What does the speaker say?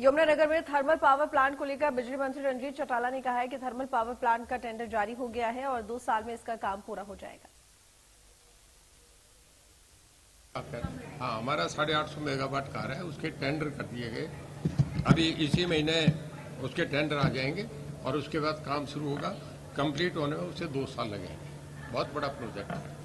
यमुनानगर में thermal power plant को लेकर बिजली मंत्री रणजीत चौटाला ने कहा है कि थर्मल पावर प्लांट का टेंडर जारी हो गया है और 2 साल में इसका काम पूरा हो जाएगा। हाँ, हमारा 850 मेगावाट कार है, उसके टेंडर कर दिए गए। अभी इसी महीने उसके टेंडर आ जाएंगे और उसके बाद काम शुरू होगा। कंप्लीट होने में उसे 2 साल लगेंगे। बहुत बड़ा प्रोजेक्ट है।